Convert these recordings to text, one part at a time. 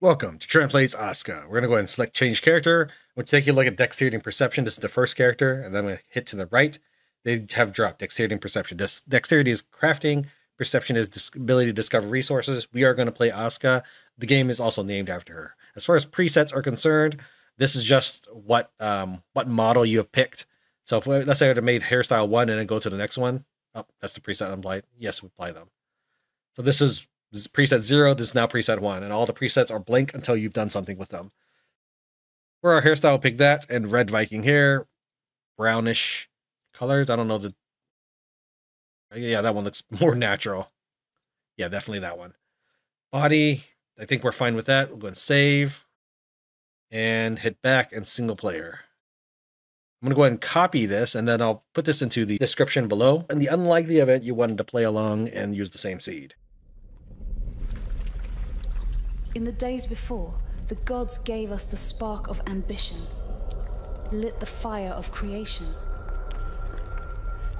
Welcome to Trent Plays Asuka. We're going to go ahead and select Change Character. I'm going to take you a look at Dexterity and Perception. This is the first character, and then I'm going to hit to the right. They have dropped Dexterity and Perception. Dexterity is crafting. Perception is the ability to discover resources. We are going to play Asuka. The game is also named after her. As far as presets are concerned, this is just what model you have picked. So if, let's say I would have made hairstyle one and then go to the next one. Oh, that's the preset I'm applied. Yes, we apply them. So this is preset 0, this is now preset 1, and all the presets are blank until you've done something with them. For our hairstyle, pick that, and red Viking hair, brownish colors. I don't know the... Yeah, that one looks more natural. Yeah, definitely that one. Body, I think we're fine with that. We'll go and save, and hit back, and single player. I'm going to go ahead and copy this, and then I'll put this into the description below. In the unlikely event you wanted to play along and use the same seed. In the days before, the gods gave us the spark of ambition, lit the fire of creation.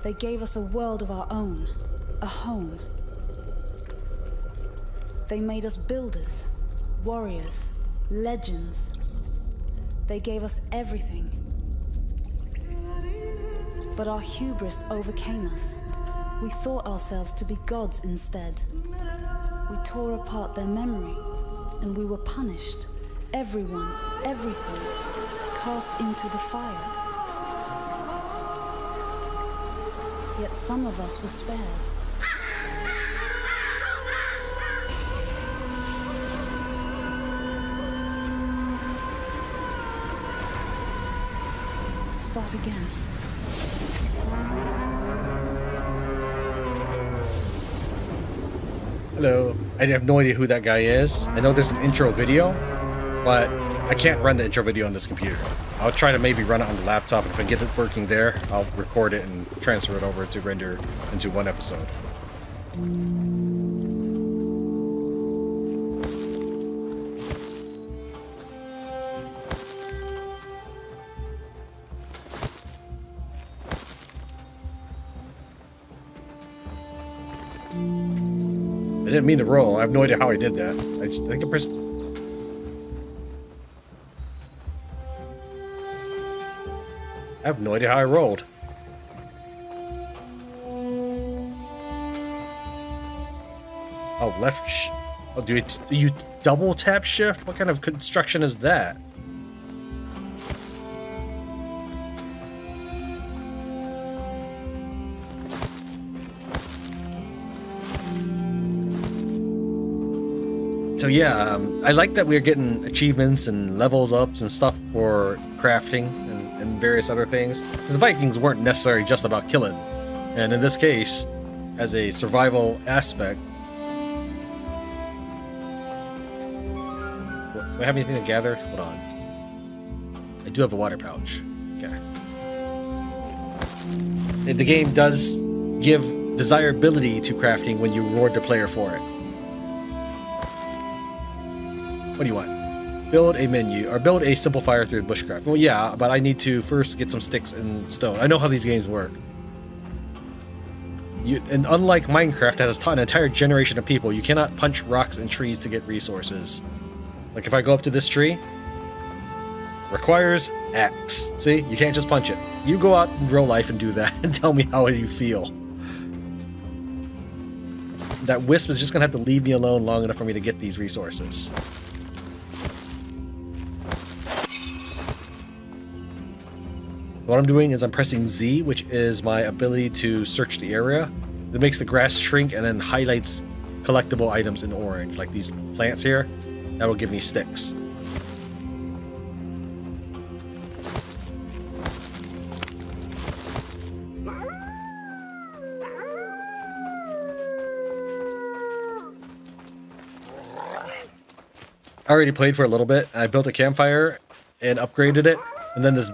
They gave us a world of our own, a home. They made us builders, warriors, legends. They gave us everything. But our hubris overcame us. We thought ourselves to be gods instead. We tore apart their memory. And we were punished, everyone, everything, cast into the fire. Yet some of us were spared. To start again. Hello. I have no idea who that guy is. I know there's an intro video, but I can't run the intro video on this computer. I'll try to maybe run it on the laptop, and if I get it working there, I'll record it and transfer it over to render into one episode. I didn't mean to roll. I have no idea how I did that. I just think I pressed. I have no idea how I rolled. Oh, left. Oh, do you double tap shift? What kind of construction is that? So yeah, I like that we're getting achievements and levels ups and stuff for crafting and various other things. The Vikings weren't necessarily just about killing. And in this case, as a survival aspect... Do I have anything to gather? Hold on. I do have a water pouch. Okay. The game does give desirability to crafting when you reward the player for it. What do you want? Build a menu, or build a simple fire through bushcraft. Well, yeah, but I need to first get some sticks and stone. I know how these games work. And unlike Minecraft, that has taught an entire generation of people, you cannot punch rocks and trees to get resources. Like if I go up to this tree, requires axe. See, you can't just punch it. You go out in real life and do that and tell me how you feel. That wisp is just gonna have to leave me alone long enough for me to get these resources. What I'm doing is I'm pressing Z, which is my ability to search the area. It makes the grass shrink and then highlights collectible items in orange, like these plants here. That will give me sticks. I already played for a little bit. I built a campfire and upgraded it, and then this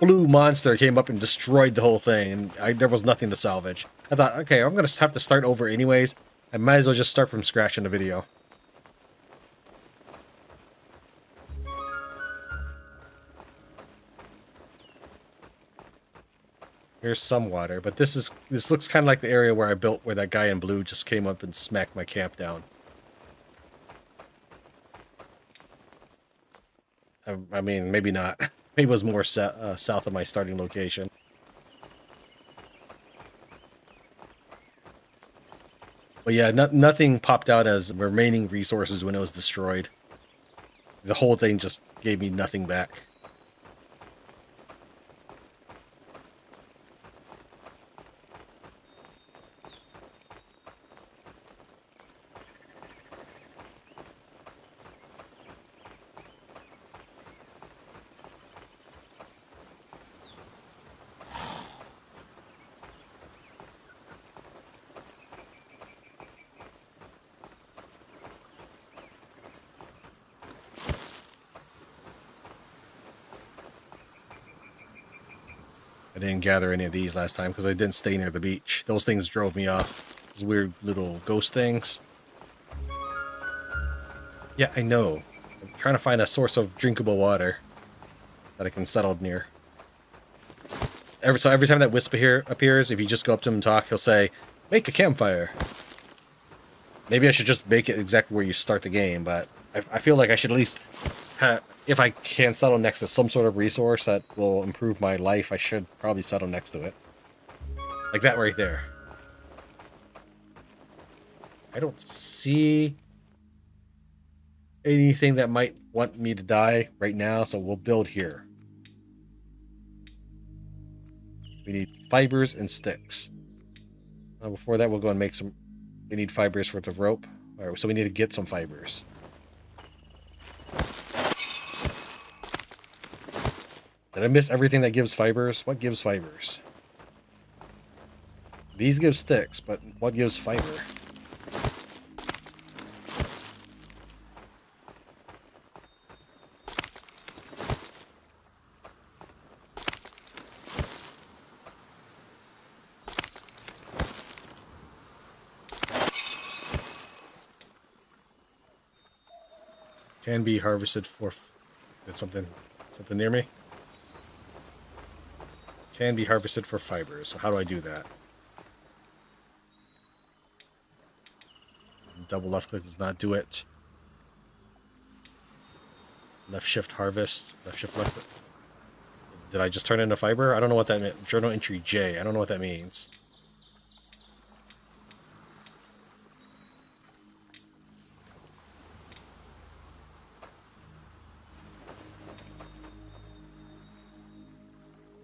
blue monster came up and destroyed the whole thing, and there was nothing to salvage. I thought, okay, I'm going to have to start over anyways. I might as well just start from scratch in the video. Here's some water, but this looks kind of like the area where I built, where that guy in blue just came up and smacked my camp down. I mean, maybe not. Maybe it was more south of my starting location. But yeah, nothing popped out as remaining resources when it was destroyed. The whole thing just gave me nothing back. I didn't gather any of these last time because I didn't stay near the beach. Those things drove me off. Those weird little ghost things. Yeah, I know. I'm trying to find a source of drinkable water that I can settle near. So every time that wisp here appears, if you just go up to him and talk, he'll say, "Make a campfire." Maybe I should just make it exactly where you start the game, but I feel like I should at least have... If I can settle next to some sort of resource that will improve my life, I should probably settle next to it. Like that right there. I don't see anything that might want me to die right now, so we'll build here. We need fibers and sticks. Before that, we'll go and make some... We need fibers for the rope. All right, so we need to get some fibers. Did I miss everything that gives fibers? What gives fibers? These give sticks, but what gives fiber? Can be harvested for... That's something near me? Can be harvested for fibers. So how do I do that? Double left click does not do it. Left shift harvest. Left shift left click. Did I just turn into fiber? I don't know what that meant. Journal entry J. I don't know what that means.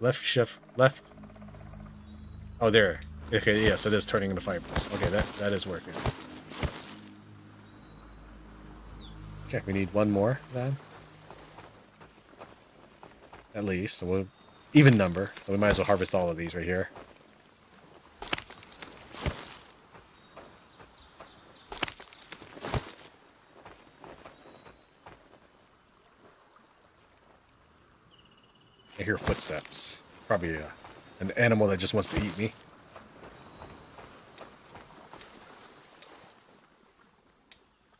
Left shift left. Oh, there. Okay, yes, it is turning into fibers. Okay, that is working. Okay, we need one more then. At least, so we'll even number. So we might as well harvest all of these right here. I hear footsteps. Probably an animal that just wants to eat me.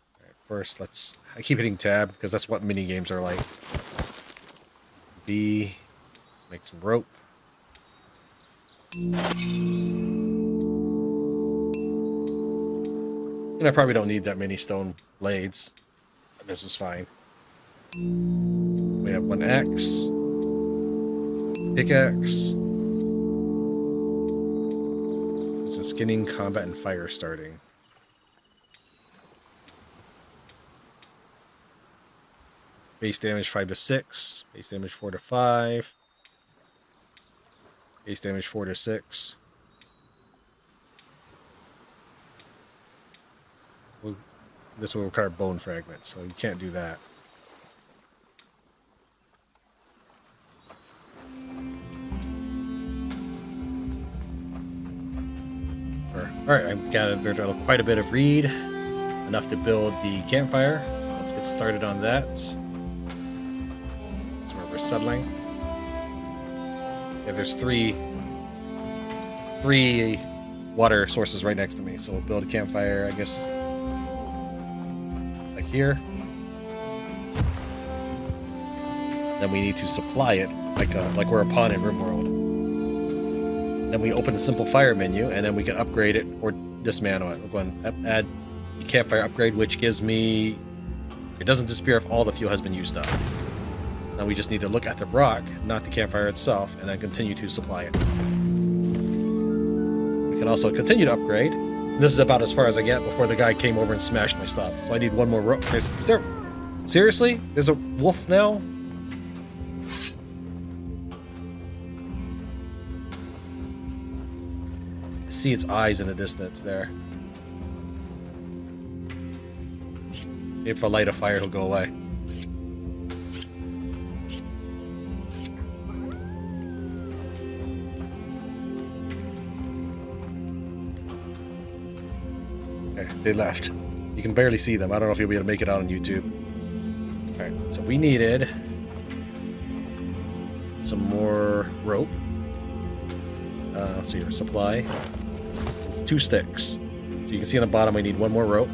All right, first, let's... I keep hitting tab because that's what mini games are like. B, make some rope. And I probably don't need that many stone blades. This is fine. We have one axe. Pickaxe. It's a skinning, combat, and fire starting. Base damage 5 to 6. Base damage 4 to 5. Base damage 4 to 6. This will require bone fragments, so you can't do that. Alright, I've gathered quite a bit of reed, enough to build the campfire. Let's get started on that. That's where we're settling. Yeah, there's three water sources right next to me, so we'll build a campfire, I guess, like here. Then we need to supply it, like we're a pond in Rimworld. Then we open the simple fire menu, and then we can upgrade it or dismantle it. We're going to add campfire upgrade, which gives me... It doesn't disappear if all the fuel has been used up. Now we just need to look at the rock, not the campfire itself, and then continue to supply it. We can also continue to upgrade. This is about as far as I get before the guy came over and smashed my stuff. So I need one more rope. Seriously? There's a wolf now? I see its eyes in the distance there. Maybe if I light a fire, it'll go away. They left. You can barely see them. I don't know if you'll be able to make it out on YouTube. Alright, so we needed some more rope. Let's see here. Supply. 2 sticks. So you can see on the bottom we need one more rope.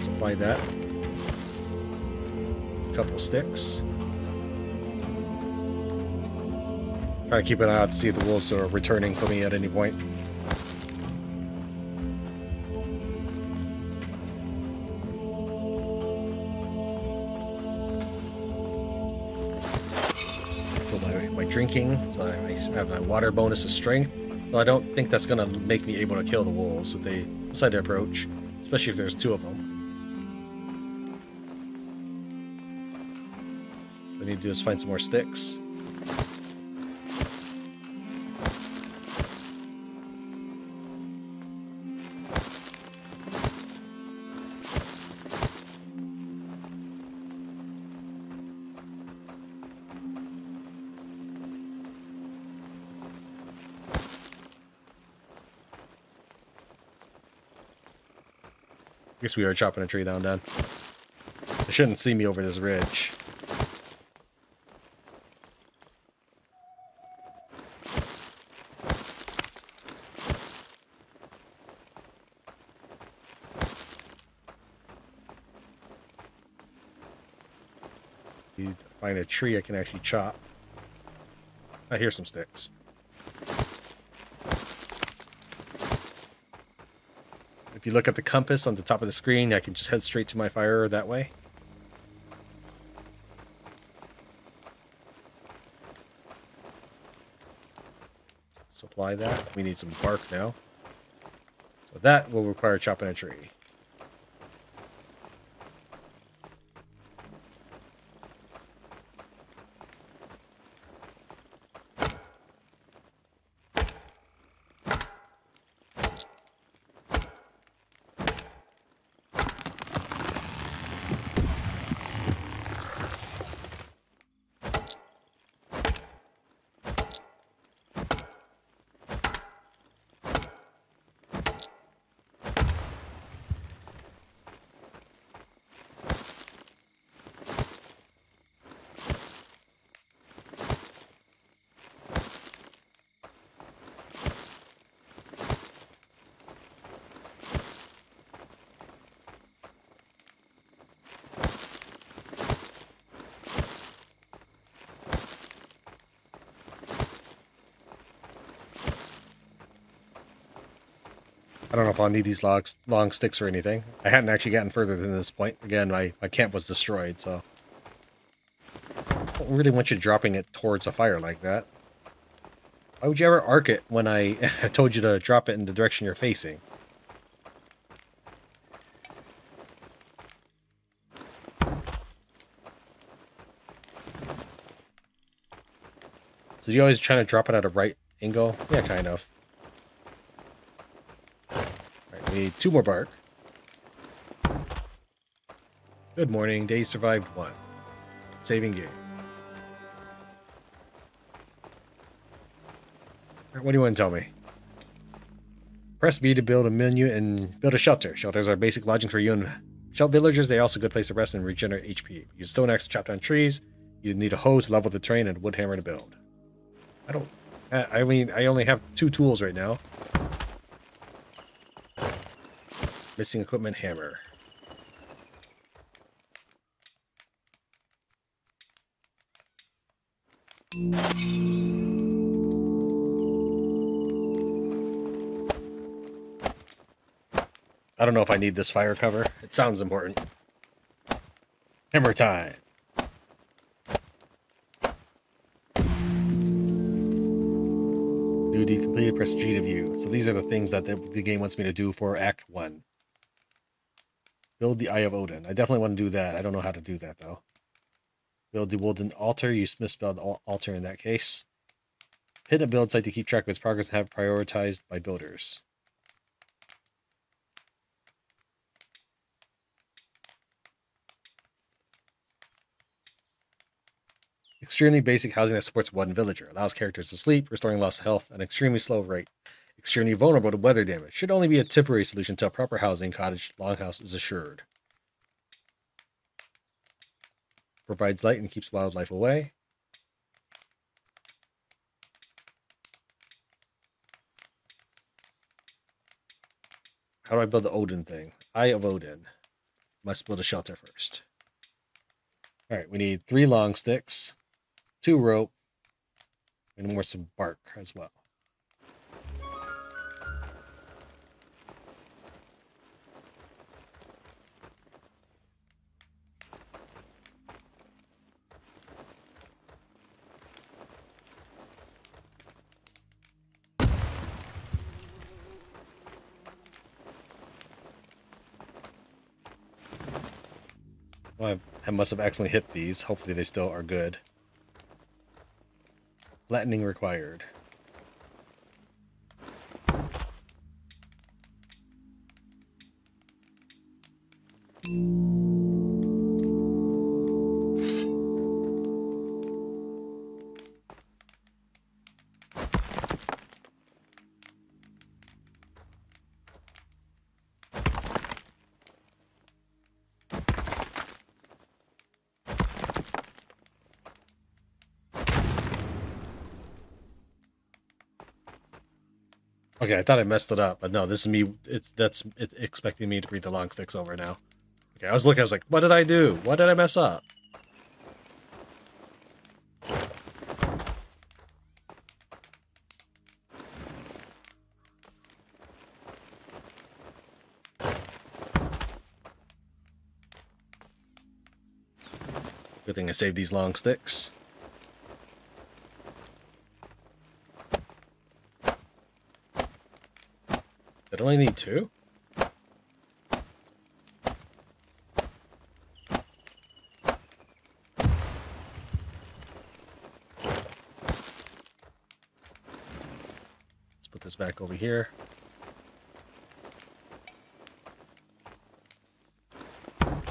Supply that. A couple sticks. Try to keep an eye out to see if the wolves are returning for me at any point. So my drinking, so I have my water bonus of strength. Well, I don't think that's going to make me able to kill the wolves if they decide to approach, especially if there's 2 of them. What we need to do is find some more sticks. I guess we are chopping a tree down, Dan. They shouldn't see me over this ridge. You need to find a tree I can actually chop. I hear some sticks. If you look at the compass on the top of the screen, I can just head straight to my fire that way. Supply that. We need some bark now. So that will require chopping a tree. I don't know if I'll need these long sticks or anything. I hadn't actually gotten further than this point. Again, my camp was destroyed, so... I don't really want you dropping it towards a fire like that. Why would you ever arc it when I told you to drop it in the direction you're facing? So you're always trying to drop it at a right angle? Yeah, kind of. 2 more bark. Good morning. Day survived 1. Saving game. Alright, what do you want to tell me? Press B to build a menu and build a shelter. Shelters are basic lodging for you and shell villagers. They are also a good place to rest and regenerate HP. Use stone axe to chop down trees. You need a hoe to level the terrain and a wood hammer to build. I only have 2 tools right now. Missing equipment hammer. I don't know if I need this fire cover. It sounds important. Hammer time. New deed completed, press G to view. So these are the things that the game wants me to do for Act 1. Build the Eye of Odin. I definitely want to do that. I don't know how to do that, though. Build the Wooden Altar. You misspelled altar in that case. Hit a build site to keep track of its progress and have prioritized by builders. Extremely basic housing that supports one villager. Allows characters to sleep, restoring lost health at an extremely slow rate. Extremely vulnerable to weather damage. Should only be a temporary solution until proper housing, cottage, longhouse is assured. Provides light and keeps wildlife away. How do I build the Odin thing? Eye of Odin. Must build a shelter first. Alright, we need 3 long sticks, 2 rope, and more some bark as well. Well, I must have accidentally hit these. Hopefully they still are good. Flattening required. Okay, I thought I messed it up, but no, this is me. It's expecting me to read the long sticks over now. Okay, I was looking, I was like, what did I do? What did I mess up? Good thing I saved these long sticks. I only need 2? Let's put this back over here. All right,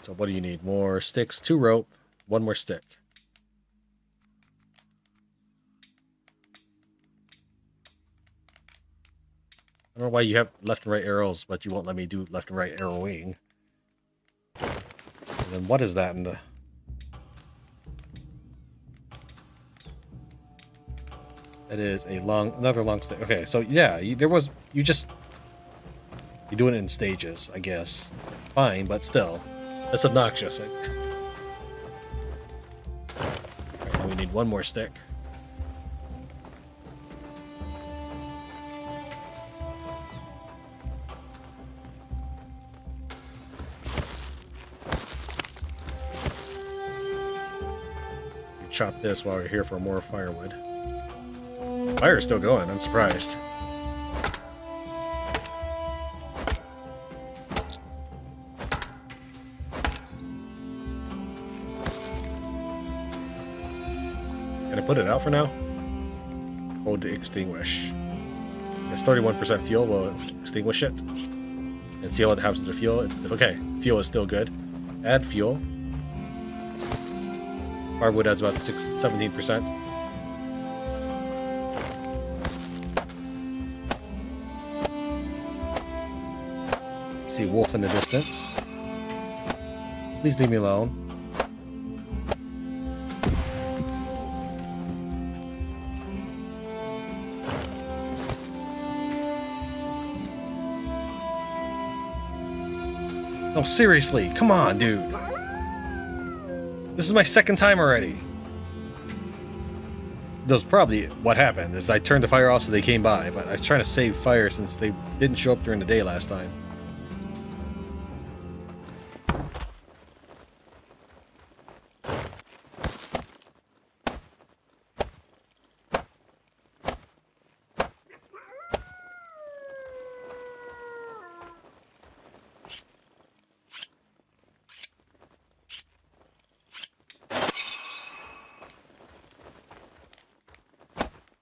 so what do you need? More sticks, 2 rope, 1 more stick. I don't know why you have left and right arrows, but you won't let me do left and right arrowing. And then what is that in the... It is a long, another long stick. Okay, so yeah, you're doing it in stages, I guess. Fine, but still, that's obnoxious. Alright, now we need 1 more stick. Chop this while we're here for more firewood. Fire's still going, I'm surprised. Can I put it out for now? Hold to extinguish. It's 31% fuel, we'll extinguish it. And see how it happens to the fuel. Okay, fuel is still good. Add fuel. Hardwood has about 17%. See wolf in the distance. Please leave me alone. Oh, seriously, come on, dude. This is my second time already. That's probably what happened, is I turned the fire off so they came by, but I was trying to save fire since they didn't show up during the day last time.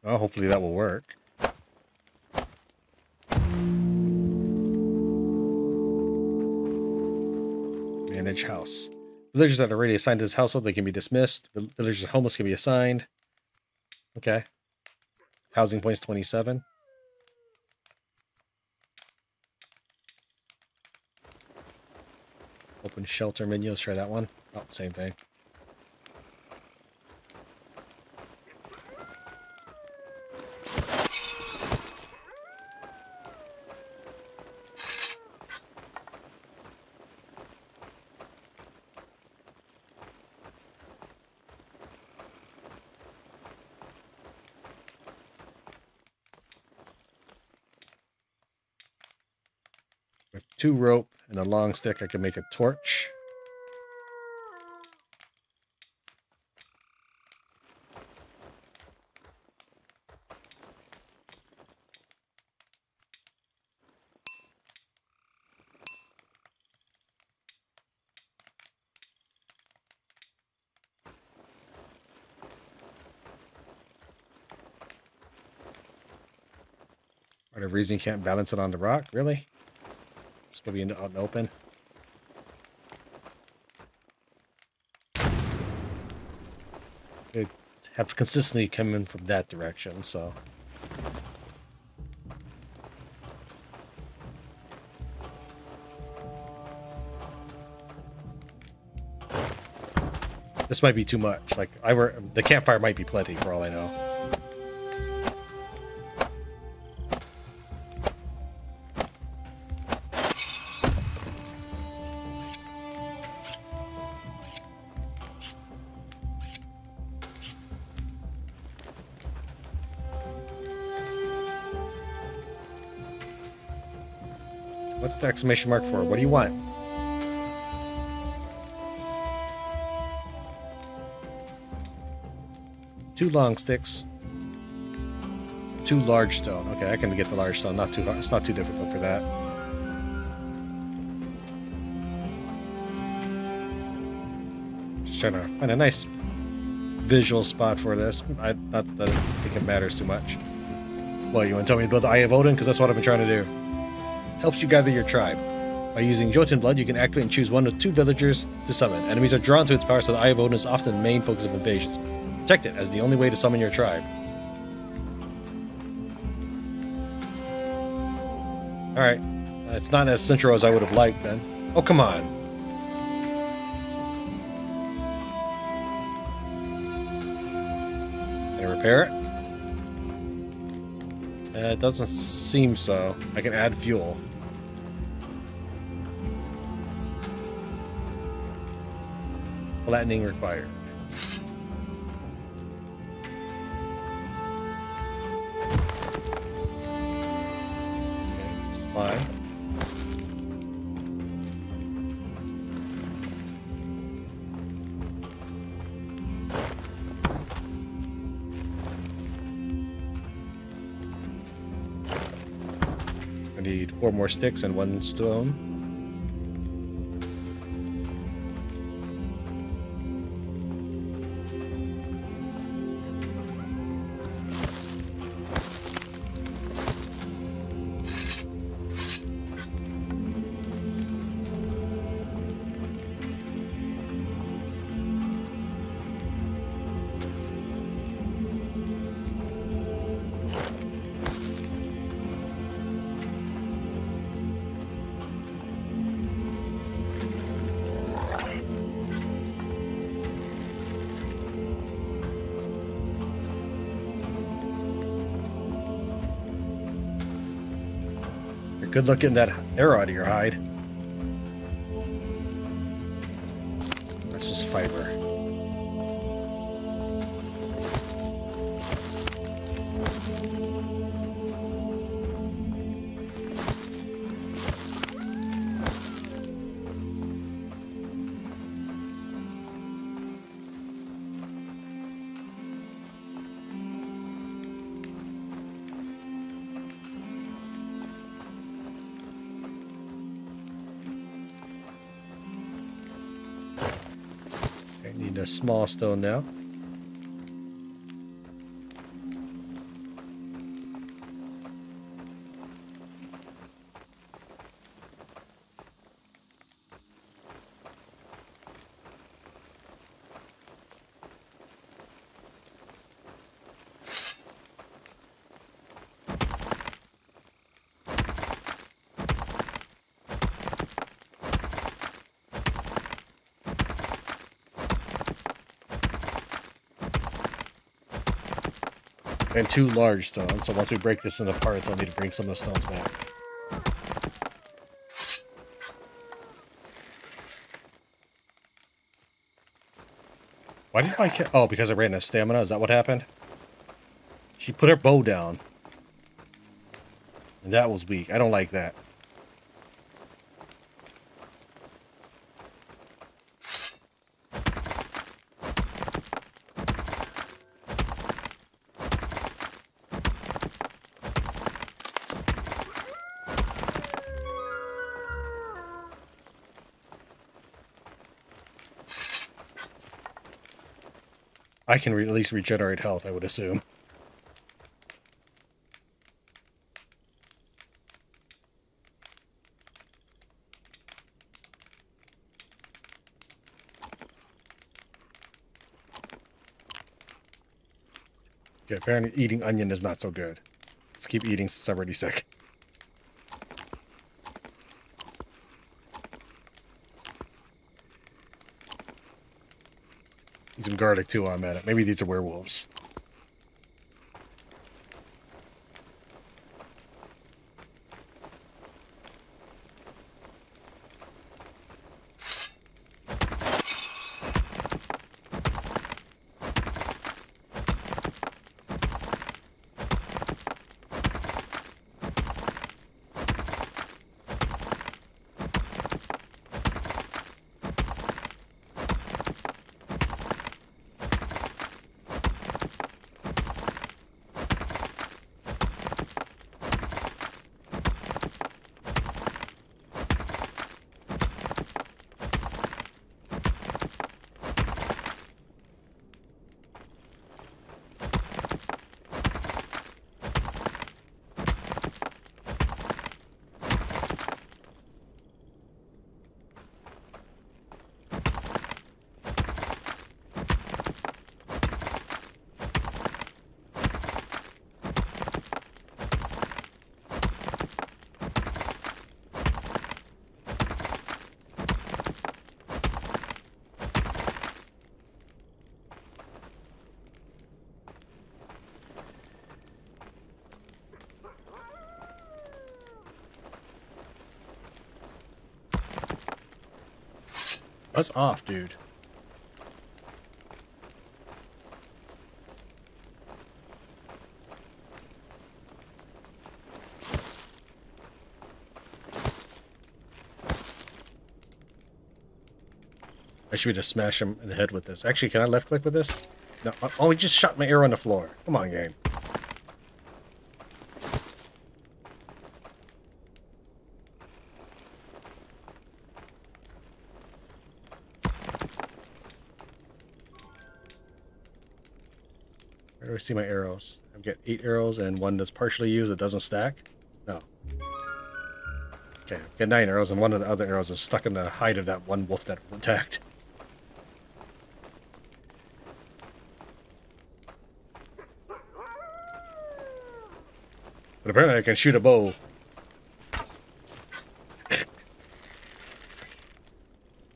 Well, hopefully that will work. Manage house. Villagers that are already assigned to this household, they can be dismissed. Villagers that are homeless can be assigned. Okay. Housing points 27. Open shelter menu. Let's try that one. Oh, same thing. With 2 rope and a long stick, I can make a torch. Whatever reason, you can't balance it on the rock, really? Could be out in the open. They have consistently come in from that direction, so. This might be too much. Like, the campfire might be plenty for all I know. What's the exclamation mark for? What do you want? Two long sticks. 2 large stone. Okay, I can get the large stone. Not too hard. It's not too difficult for that. Just trying to find a nice visual spot for this. Not that I think it matters too much. Well, you want to tell me to build the Eye of Odin? Because that's what I've been trying to do. Helps you gather your tribe. By using Jotun blood, you can activate and choose 1 of 2 villagers to summon. Enemies are drawn to its power, so the Eye of Odin is often the main focus of invasions. Protect it as the only way to summon your tribe. Alright. It's not as central as I would have liked then. Oh, come on. Can I repair it? It doesn't seem so. I can add fuel. Flattening required. Okay, supply. I need 4 more sticks and 1 stone. Good luck getting that arrow out of your hide. That's just fiber. need a small stone now. And 2 large stones, so once we break this into parts, I'll need to bring some of the stones back. Why did my cat... Oh, because I ran out of stamina? Is that what happened? She put her bow down. And that was weak. I don't like that. I can at least regenerate health, I would assume. Okay, apparently eating onion is not so good. Let's keep eating since I'm already sick. Some garlic too while I'm at it. Maybe these are werewolves. That's off, dude. I should just smash him in the head with this. Actually, can I left click with this? No. Oh, he just shot my arrow on the floor. Come on, game. I see my arrows. I've got 8 arrows and one that's partially used that doesn't stack. No. Okay, I've got 9 arrows and one of the other arrows is stuck in the hide of that one wolf that attacked. But apparently I can shoot a bow.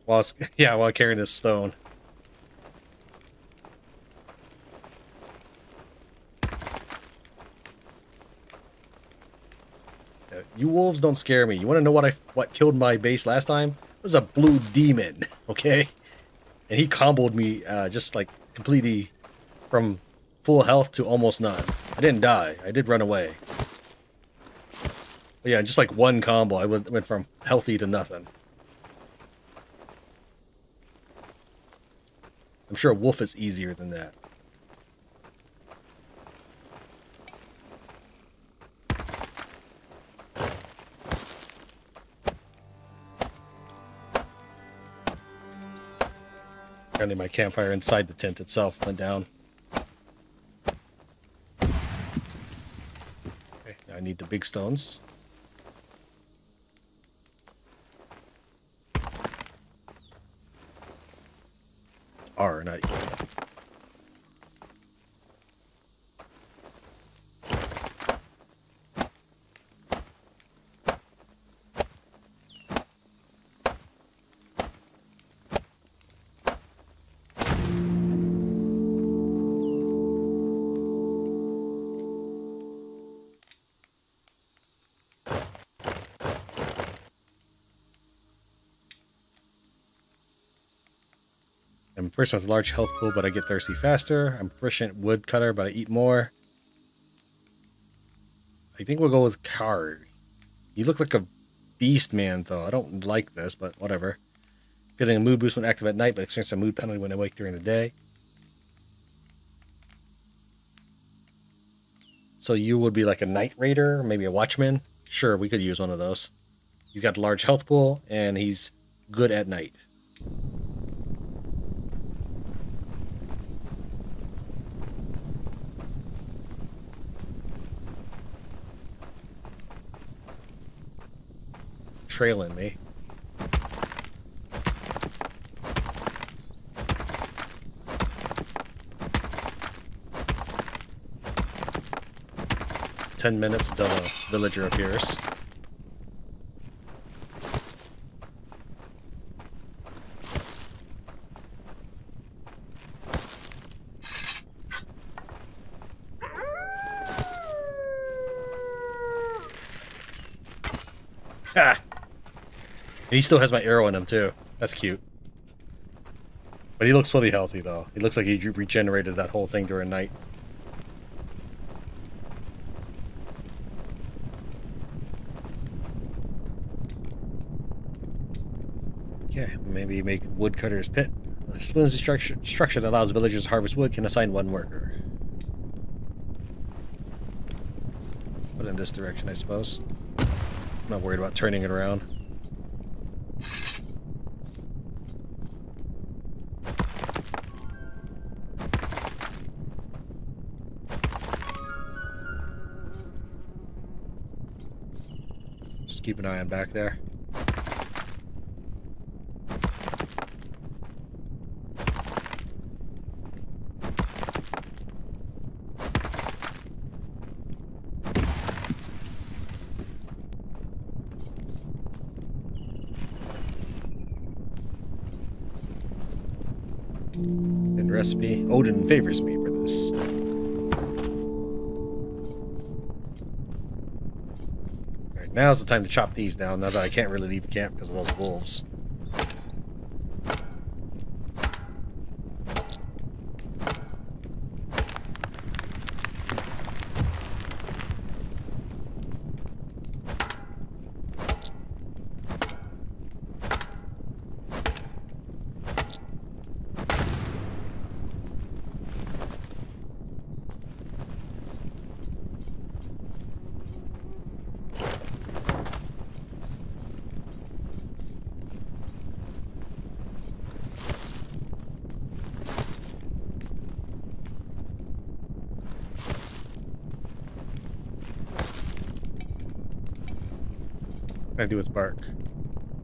while carrying this stone. You wolves don't scare me. You want to know what killed my base last time? It was a blue demon, okay? And he comboed me just like completely from full health to almost none. I didn't die. I did run away. But yeah, just like one combo, I went from healthy to nothing. I'm sure a wolf is easier than that. Apparently my campfire inside the tent itself went down. Okay, now I need the big stones. R, not E. I'm proficient with large health pool, but I get thirsty faster. I'm proficient woodcutter, but I eat more. I think we'll go with Kari. You look like a beast man, though. I don't like this, but whatever. Feeling a mood boost when active at night, but experience a mood penalty when awake during the day. So you would be like a night raider, maybe a watchman. Sure, we could use one of those. He's got a large health pool, and he's good at night. Trailing me. It's 10 minutes until a villager appears. Ha! And he still has my arrow in him, too. That's cute. But he looks fully healthy, though. He looks like he regenerated that whole thing during night. Okay, maybe make woodcutter's pit. A smooth structure that allows villagers to harvest wood can assign one worker. But in this direction, I suppose. I'm not worried about turning it around. Keep an eye on back there. And recipe. Odin favors me for this. Now's the time to chop these down, now that I can't really leave camp because of those wolves. I do with bark.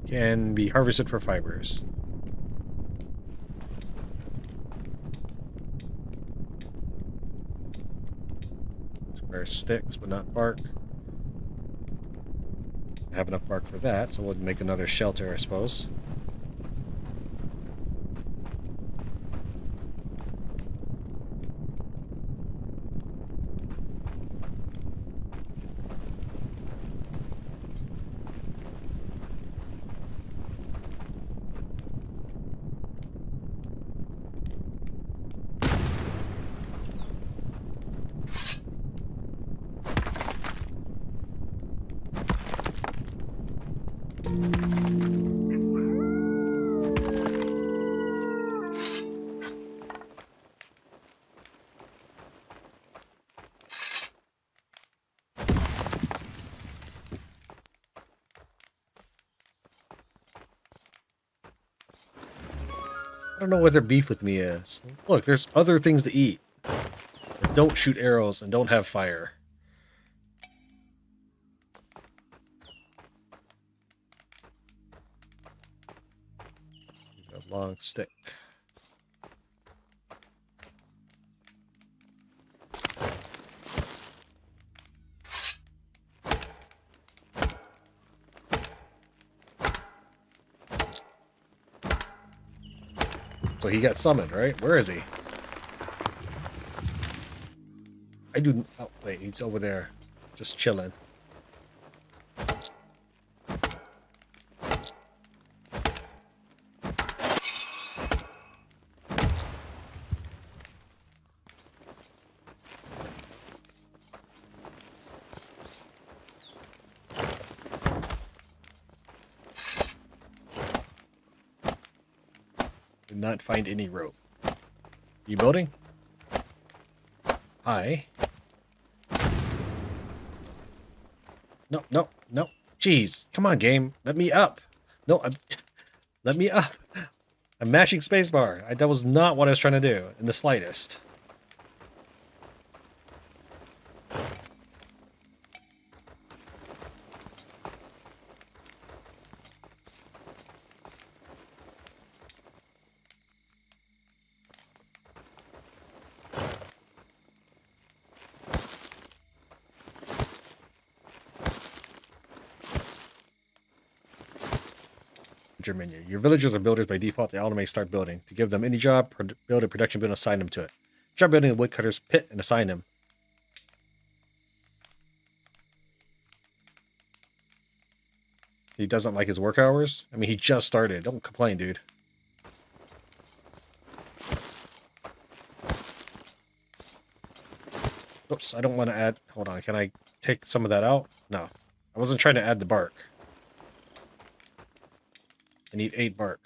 Can be harvested for fibers. Square sticks, but not bark. I have enough bark for that, so we'll make another shelter, I suppose. I don't know what their beef with me is. Look, there's other things to eat. But don't shoot arrows and don't have fire. A long stick. So he got summoned, right? Where is he? I do. Oh, wait, he's over there, just chilling. Not find any rope. You building? Hi. No, no, no. Jeez, come on, game. Let me up. No, let me up. I'm mashing spacebar. That was not what I was trying to do in the slightest. Menu. Your villagers are builders by default. They automate start building. To give them any job, build a production build and assign them to it. Start building a woodcutter's pit and assign them. He doesn't like his work hours? I mean, he just started. Don't complain, dude. Oops, I don't want to add... Hold on, can I take some of that out? No. I wasn't trying to add the bark. I need 8 bark.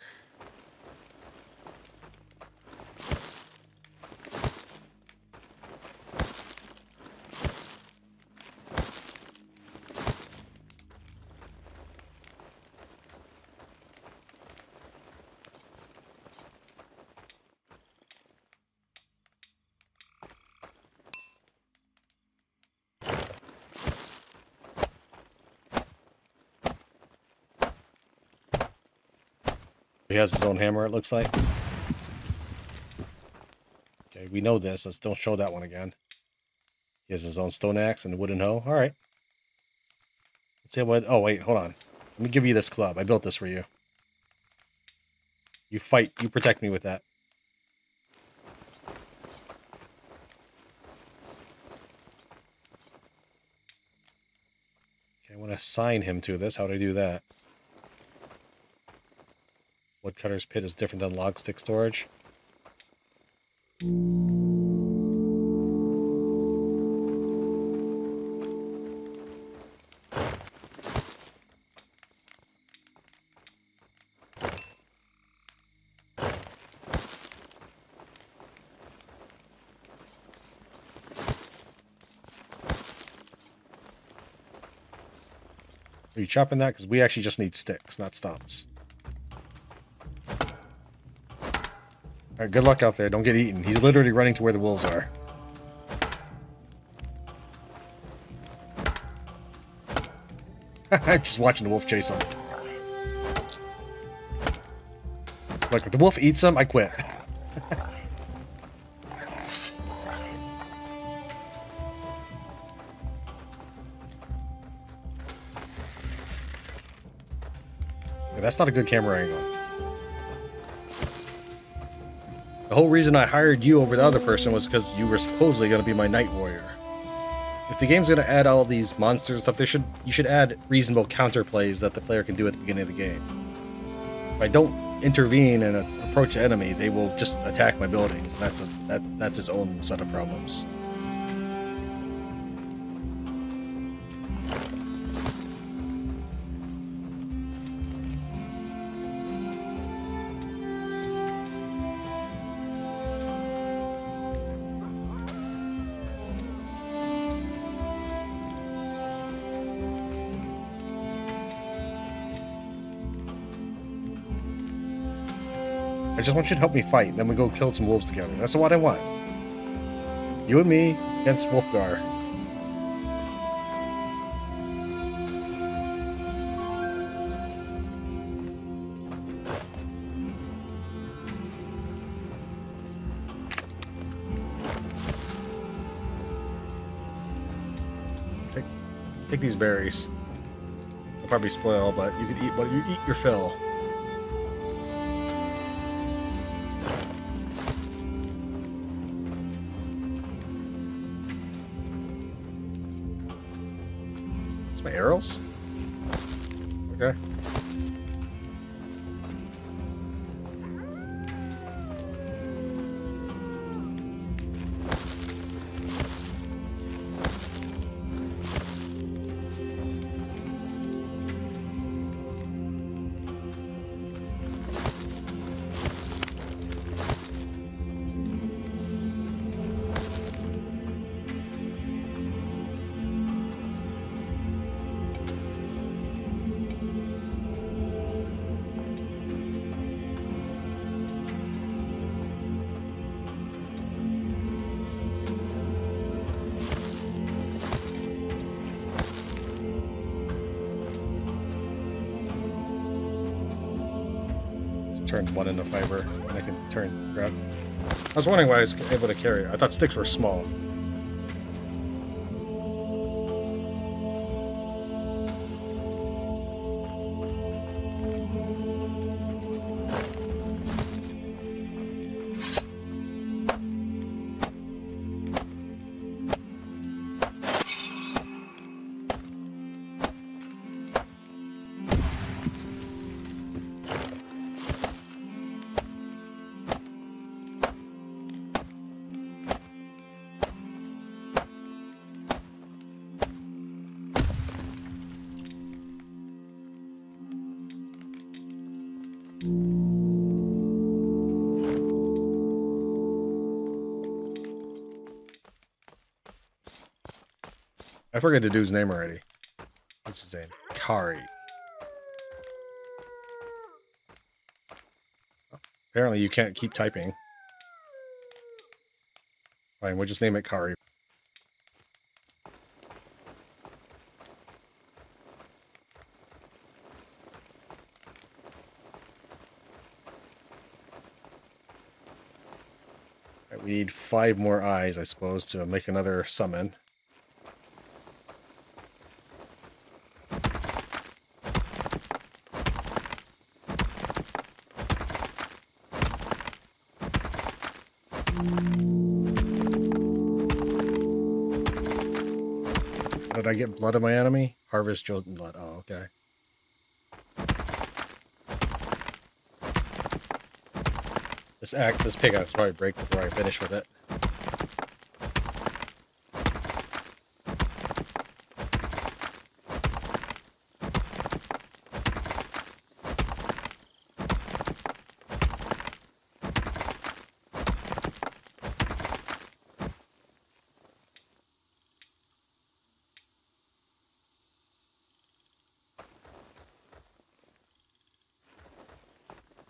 He has his own hammer, it looks like. Okay, we know this. Let's don't show that one again. He has his own stone axe and wooden hoe. All right. Let's see what... Oh, wait, hold on. Let me give you this club. I built this for you. You fight. You protect me with that. Okay, I want to assign him to this. How do I do that? Woodcutter's pit is different than log stick storage. Are you chopping that? Because we actually just need sticks, not stumps. All right, good luck out there. Don't get eaten. He's literally running to where the wolves are. I'm just watching the wolf chase him. Look, if the wolf eats him, I quit. Yeah, that's not a good camera angle. The whole reason I hired you over the other person was because you were supposedly going to be my night warrior. If the game's going to add all these monsters and stuff, you should add reasonable counterplays that the player can do at the beginning of the game. If I don't intervene and approach the enemy, they will just attack my buildings. That's its own set of problems. I just want you to help me fight, then we go kill some wolves together. That's what I want. You and me against Wolfgar. Take these berries. They'll probably spoil, but you can eat what you eat your fill. That's my arrows? Okay. Turned one into fiber, and I can turn grab. I was wondering why I was able to carry it. I thought sticks were small. I forget the dude's name already. What's his name? Kari. Apparently you can't keep typing. Fine, we'll just name it Kari. Right, we need 5 more eyes, I suppose, to make another summon. I get blood of my enemy? Harvest Jotun blood. Oh, okay. This pickaxe probably break before I finish with it.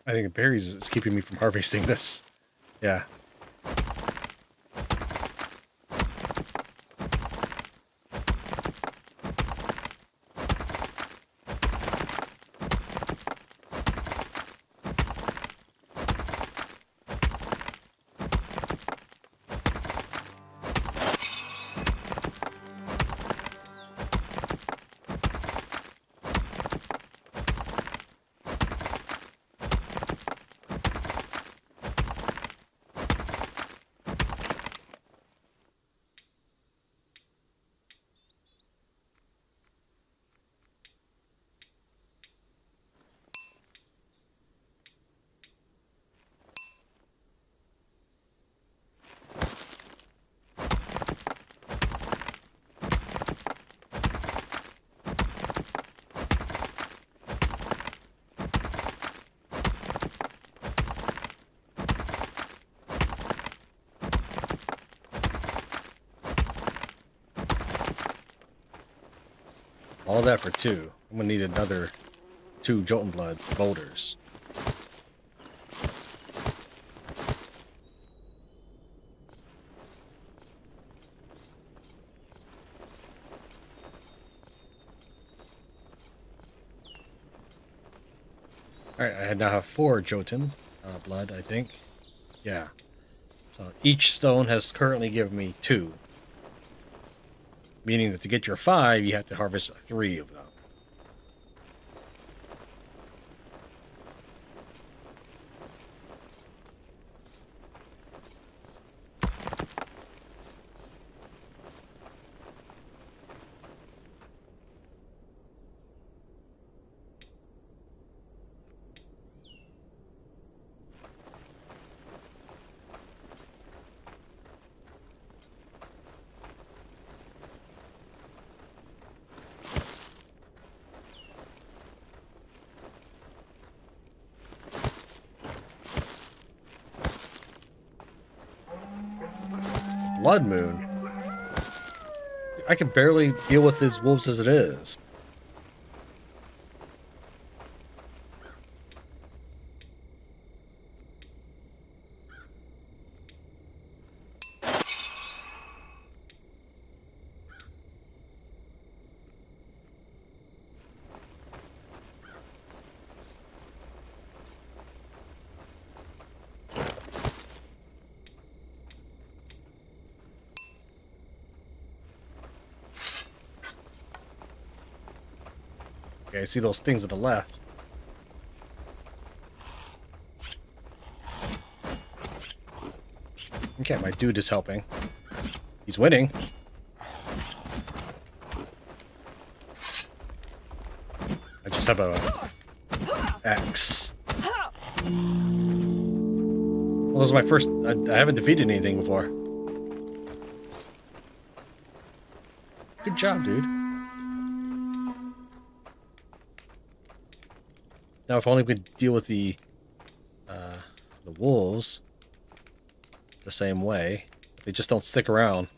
I think berries is keeping me from harvesting this. Yeah. All that for 2. I'm gonna need another 2 Jotun blood boulders. Alright, I now have 4 Jotun blood, I think. Yeah. So each stone has currently given me 2. Meaning that to get your 5, you have to harvest 3 of them. Blood Moon. I can barely deal with these wolves as it is. Okay, I see those things on the left. Okay, my dude is helping. He's winning. I just have a axe. Well, this is my first... I haven't defeated anything before. Good job, dude. Now, if only we could deal with the wolves the same way. They just don't stick around.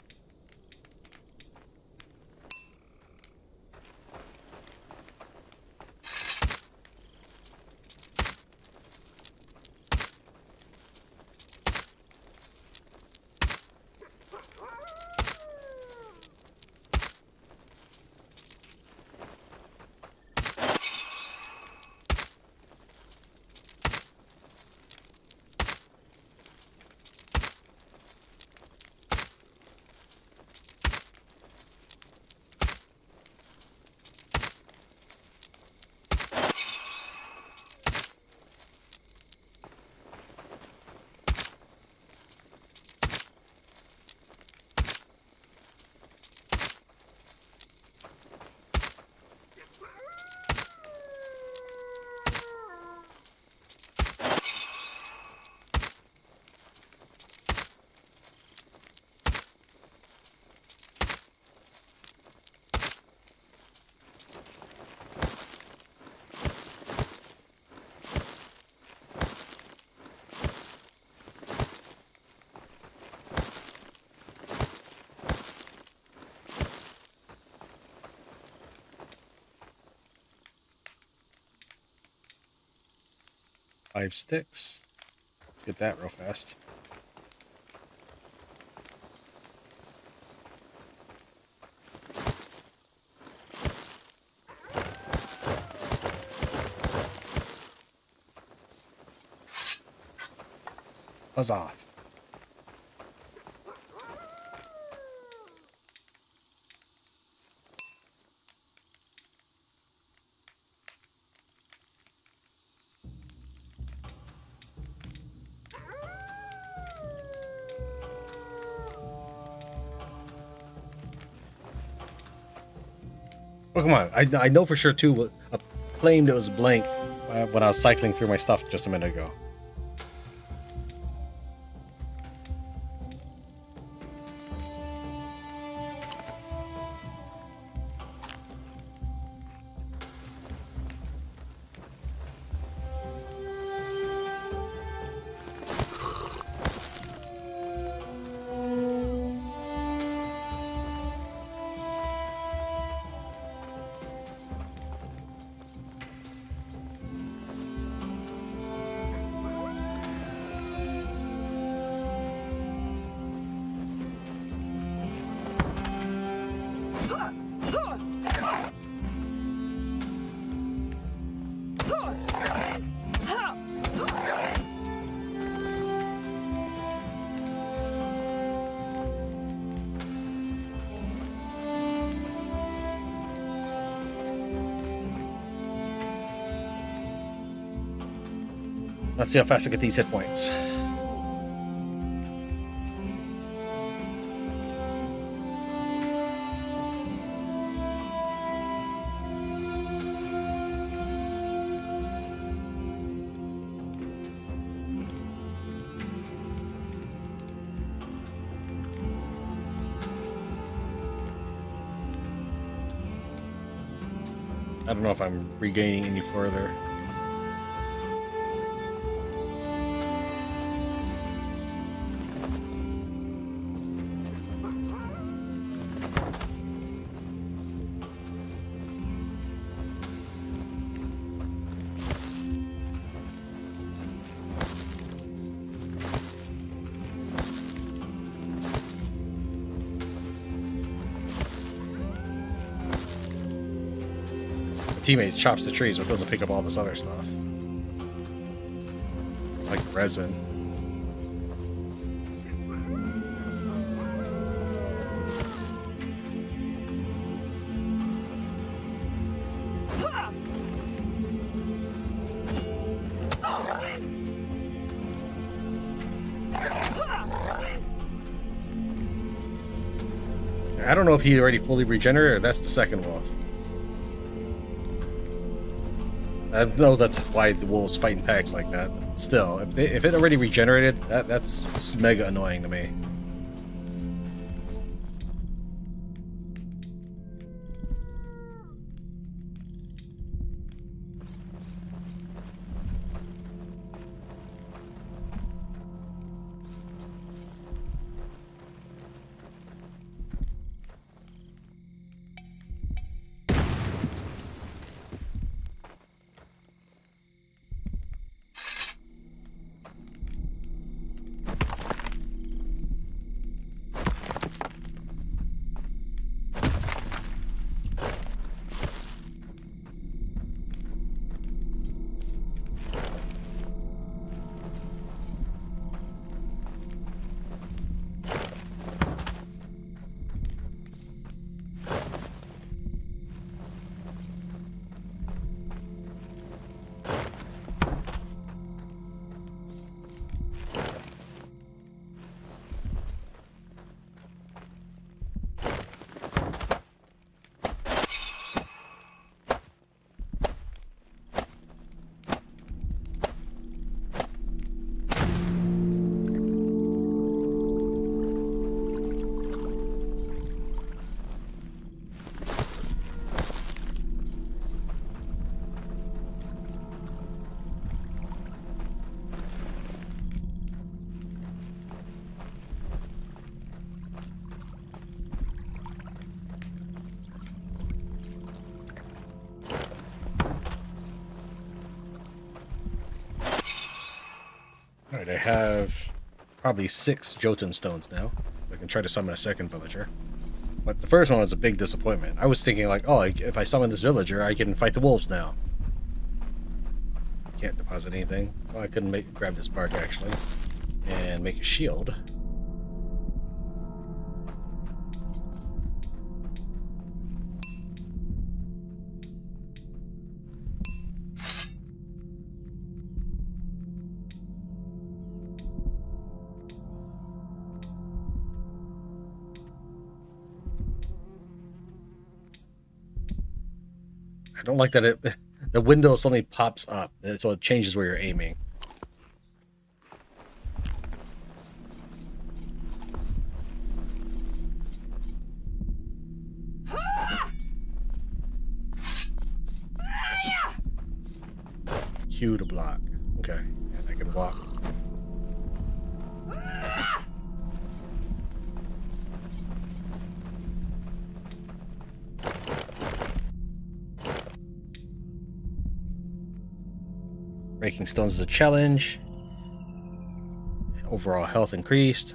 Sticks. Let's get that real fast. Buzz off. Oh, come on, I know for sure too, a claim that was blank when I was cycling through my stuff just a minute ago. Let's see how fast I get these hit points. I don't know if I'm regaining any further. Teammate chops the trees, but doesn't pick up all this other stuff, like resin. I don't know if he already fully regenerated, or that's the second wolf. I know that's why the wolves fight in packs like that. Still, if it already regenerated, that's mega annoying to me. I have probably 6 Jotun stones now. I can try to summon a second villager. But the first one was a big disappointment. I was thinking like, oh, if I summon this villager, I can fight the wolves now. Can't deposit anything. Well, I couldn't grab this bark actually and make a shield. I don't like that the window suddenly pops up, so it changes where you're aiming. Q to block. Okay, and I can walk. Breaking stones is a challenge. Overall health increased.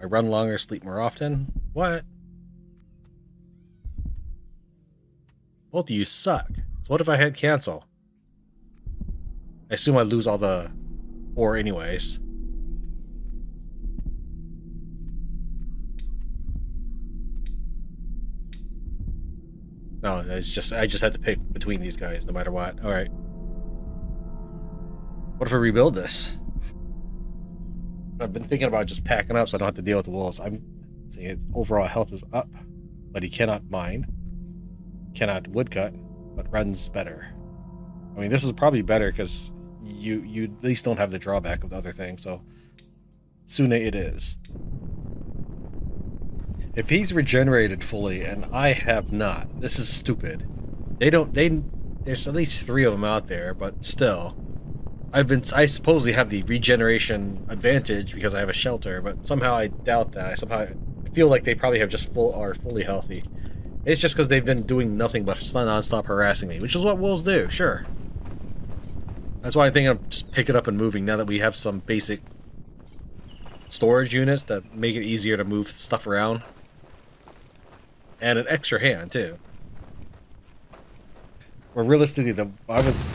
I run longer, sleep more often. What? Both of you suck. So what if I hit cancel? I assume I lose all the ore anyways. No, it's just I just had to pick between these guys no matter what. All right. What if I rebuild this? I've been thinking about just packing up so I don't have to deal with the wolves. I'm saying his overall health is up, but he cannot mine, cannot woodcut, but runs better. I mean, this is probably better because you at least don't have the drawback of the other thing, so Sune it is. If he's regenerated fully and I have not, this is stupid. There's at least 3 of them out there, but still. I supposedly have the regeneration advantage because I have a shelter, but somehow I doubt that. I feel like they probably have just fully healthy. It's just because they've been doing nothing but non-stop harassing me, which is what wolves do, sure. That's why I think I'm just picking up and moving now that we have some basic storage units that make it easier to move stuff around. And an extra hand, too. Well, realistically, I was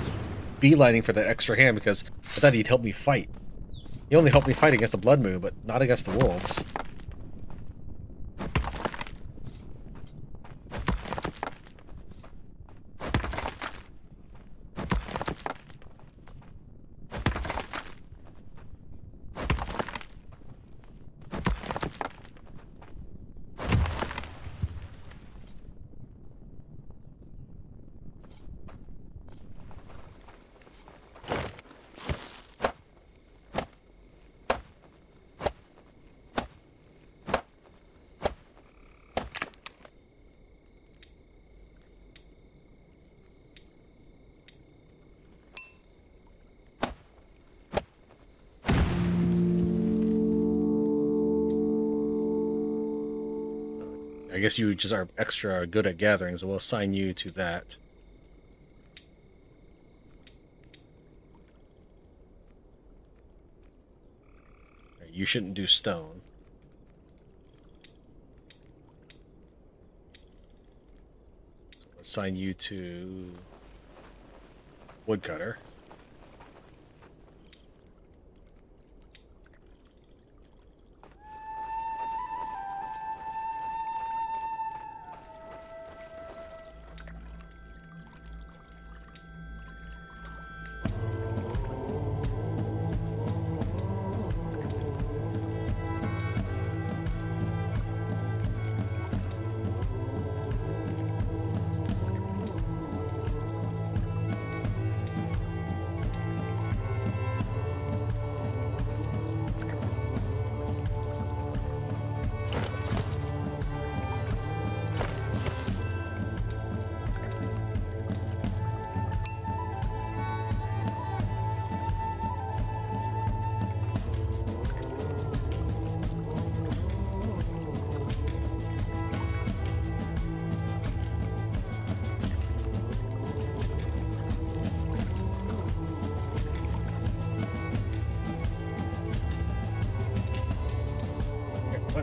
beelining for that extra hand because I thought he'd help me fight. He only helped me fight against the Blood Moon, but not against the wolves. I guess you just are extra good at gathering, so we'll assign you to that. You shouldn't do stone. So we'll assign you to woodcutter.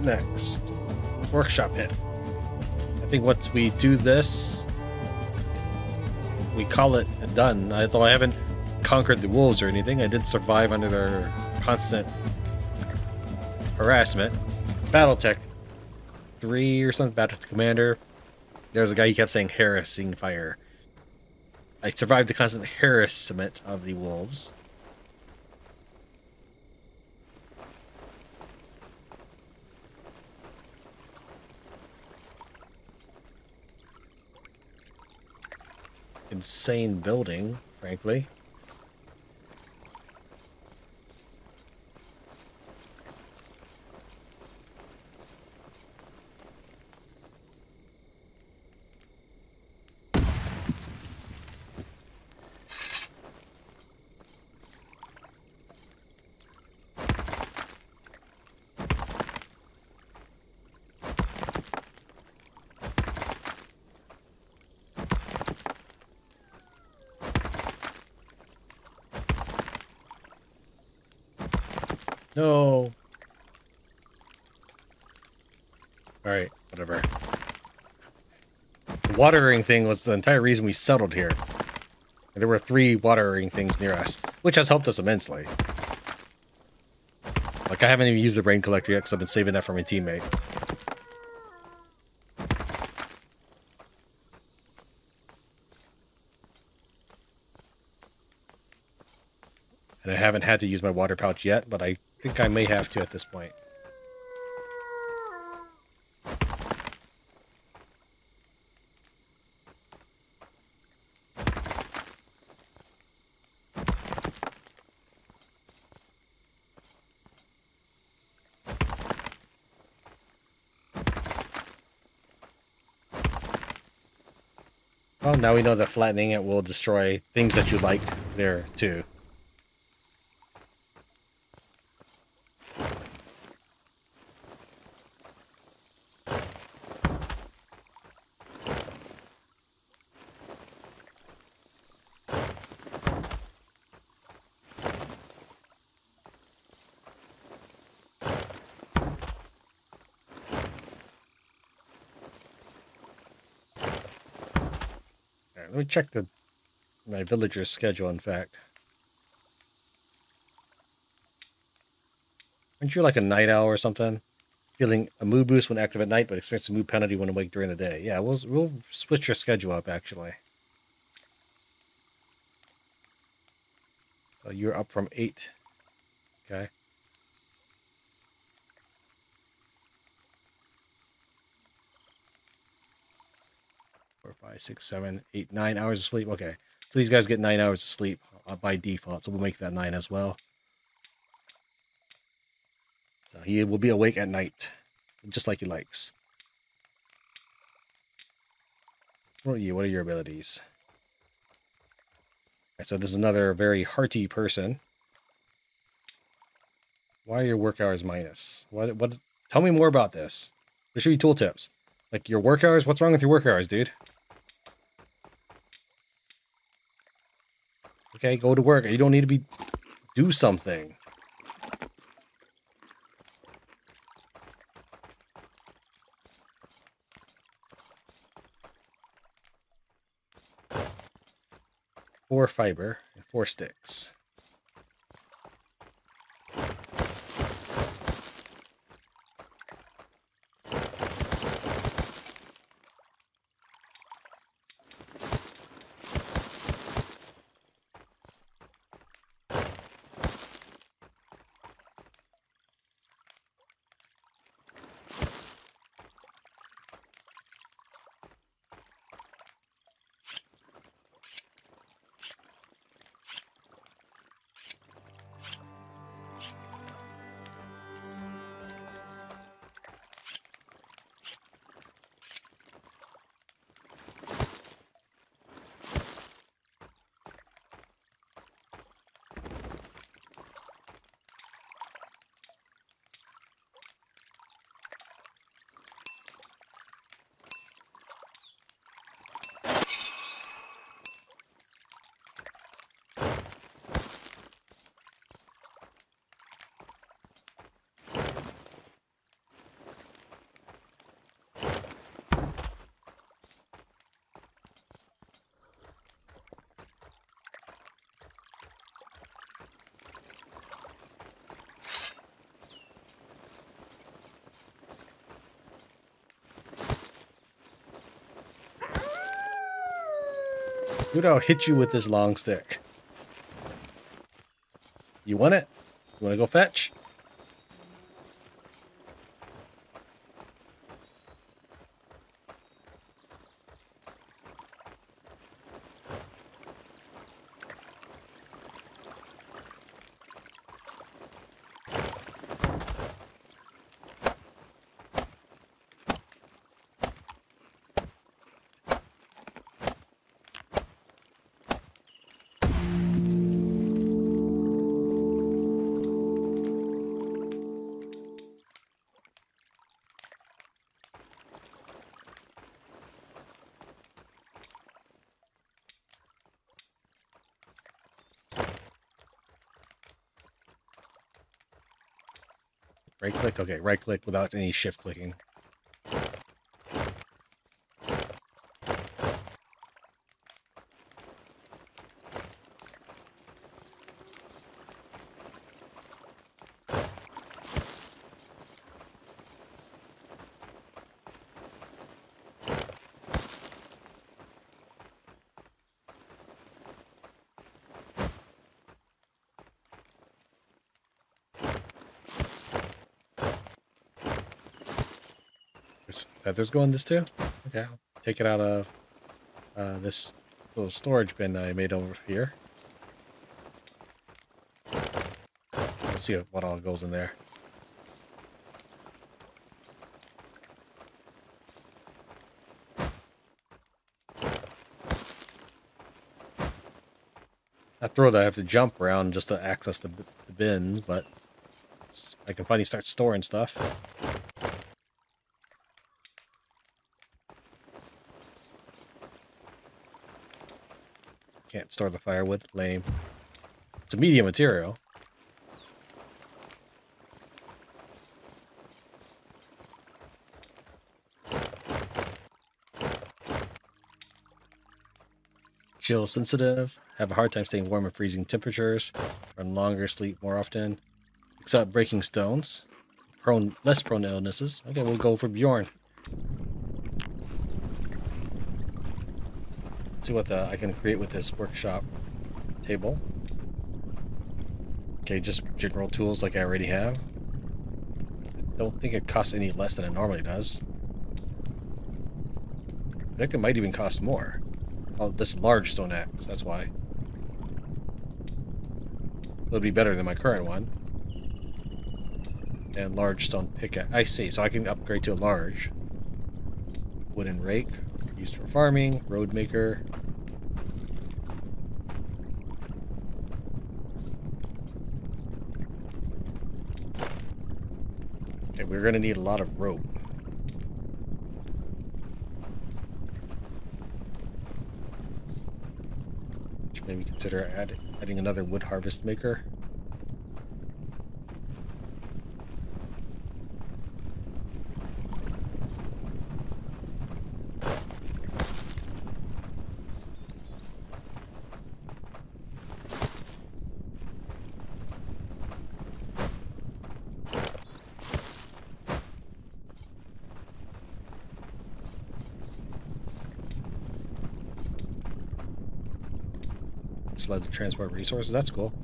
Next, workshop hit. I think once we do this, we call it done. Although I haven't conquered the wolves or anything, I did survive under their constant harassment. Battletech 3 or something, Battletech Commander. There's a guy who kept saying harassing fire. I survived the constant harassment of the wolves. Insane building, frankly. No. Alright, whatever. The watering thing was the entire reason we settled here. And there were 3 watering things near us, which has helped us immensely. Like, I haven't even used the rain collector yet because I've been saving that for my teammate. And I haven't had to use my water pouch yet, but I think I may have to at this point. Well, now we know that flattening it will destroy things that you like there, too. Let me check my villager's schedule, in fact. Aren't you like a night owl or something? Feeling a mood boost when active at night, but experience a mood penalty when awake during the day. Yeah, we'll switch your schedule up, actually. So you're up from 8. Okay. Five, six, 7, 8, 9 hours of sleep. Okay, so these guys get 9 hours of sleep by default, so we'll make that 9 as well. So he will be awake at night, just like he likes. What are you? What are your abilities? Right, so this is another very hearty person. Why are your work hours minus? What? Tell me more about this. There should be tool tips. Like your work hours? What's wrong with your work hours, dude? Okay, go to work. You don't need to be... Do something. Four fiber and 4 sticks. Dude, I'll hit you with this long stick. You want it? You want to go fetch? Right click, okay, right click without any shift clicking. Feathers go in this too? Okay, I'll take it out of this little storage bin I made over here. Let's see what all goes in there. Not throw that I have to jump around just to access the bins, but I can finally start storing stuff. Can't store the firewood. Lame. It's a medium material. Chill sensitive. Have a hard time staying warm in freezing temperatures. Run longer, sleep more often. Picks up breaking stones. Less prone to illnesses. Okay, we'll go for Bjorn. Let's see what I can create with this workshop table. Okay, just general tools like I already have. I don't think it costs any less than it normally does. I think it might even cost more. Oh, this large stone axe, that's why. It'll be better than my current one. And large stone pickaxe. I see, so I can upgrade to a large. Wooden rake, used for farming, road maker. Okay, we're gonna need a lot of rope. Maybe consider adding another wood harvest maker. To transport resources. That's cool.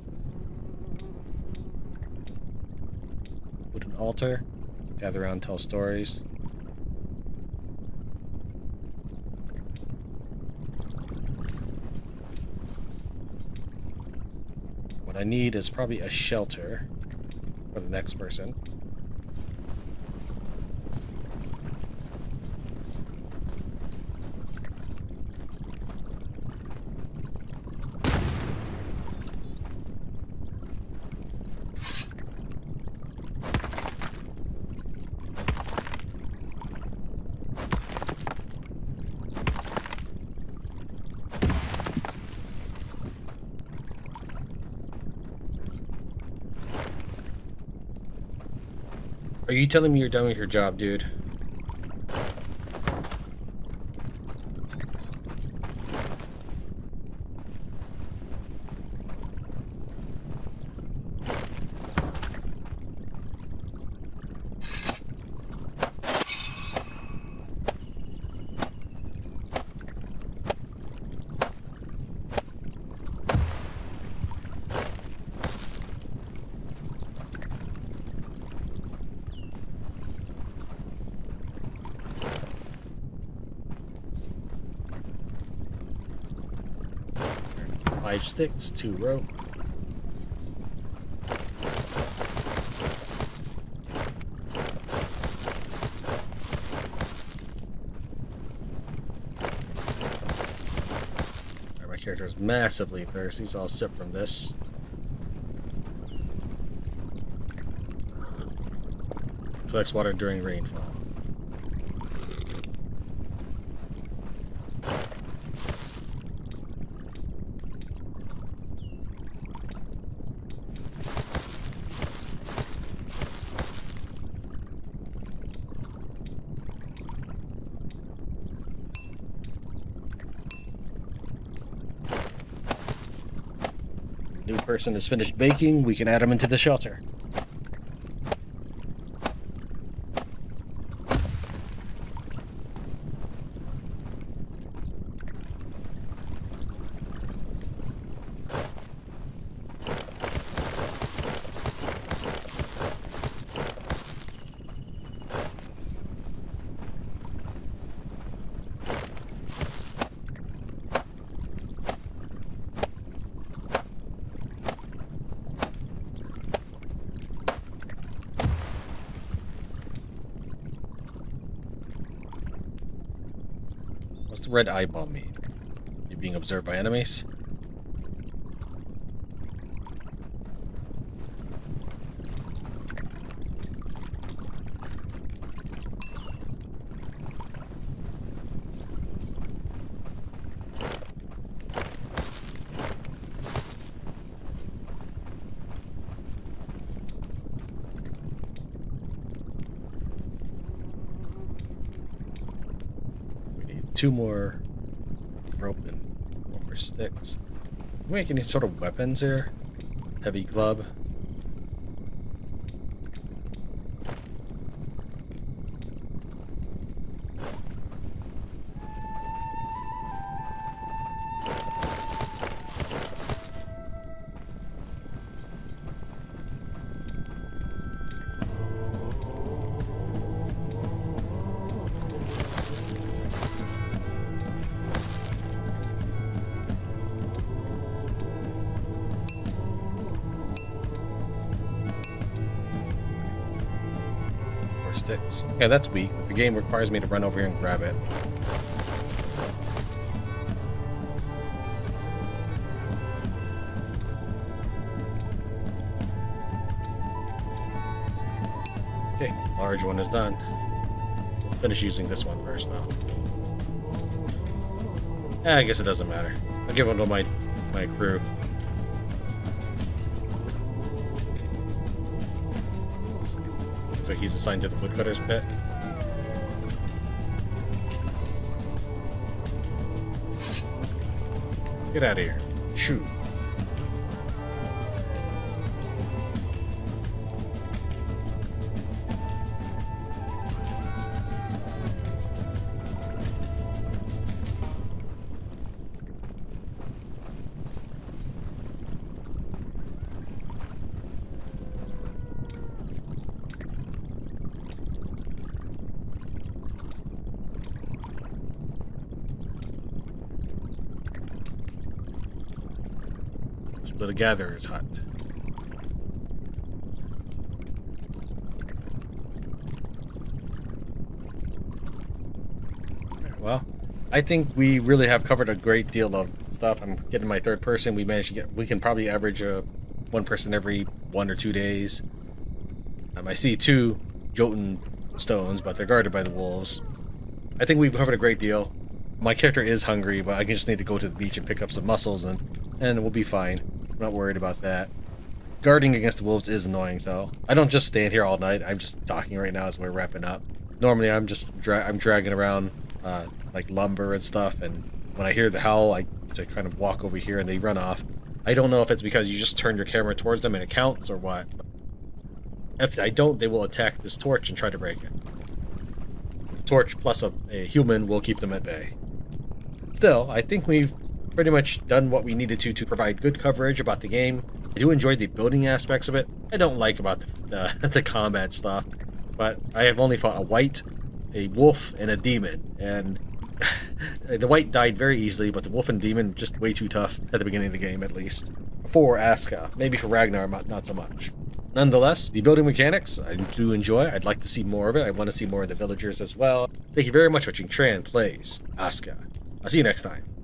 Wooden altar. Gather around, tell stories. What I need is probably a shelter for the next person. Are you telling me you're done with your job, dude? Sticks, 2 rope. Right, my character is massively thirsty, so I'll sip from this. Collects water during rainfall. Person is finished baking, we can add them into the shelter. What's the red eye bomb mean? You're being observed by enemies? Two more rope and one more sticks. Can we make any sort of weapons here? Heavy club. Okay, that's weak. The game requires me to run over here and grab it. Okay, large one is done. We'll finish using this one first, though. Eh, I guess it doesn't matter. I'll give one to my crew. So he's assigned to the woodcutter's pit. Get out of here. Shoot. The gatherer's hunt. Well, I think we really have covered a great deal of stuff. I'm getting my third person. We managed to get. We can probably average one person every 1 or 2 days. I see 2 Jotun stones, but they're guarded by the wolves. I think we've covered a great deal. My character is hungry, but I just need to go to the beach and pick up some mussels, and we'll be fine. I'm not worried about that. Guarding against the wolves is annoying, though. I don't just stand here all night. I'm just talking right now as we're wrapping up. Normally, I'm just dragging around like lumber and stuff. And when I hear the howl, I kind of walk over here and they run off. I don't know if it's because you just turn your camera towards them and it counts or what. If I don't, they will attack this torch and try to break it. The torch plus a human will keep them at bay. Still, I think we've pretty much done what we needed to provide good coverage about the game. I do enjoy the building aspects of it. I don't like about the combat stuff, but I have only fought a white, a wolf, and a demon, and the white died very easily, but the wolf and demon just way too tough at the beginning of the game, at least. For Aska, maybe for Ragnar, not so much. Nonetheless, the building mechanics I do enjoy. I'd like to see more of it. I want to see more of the villagers as well. Thank you very much for watching Trent Plays Asuka. I'll see you next time.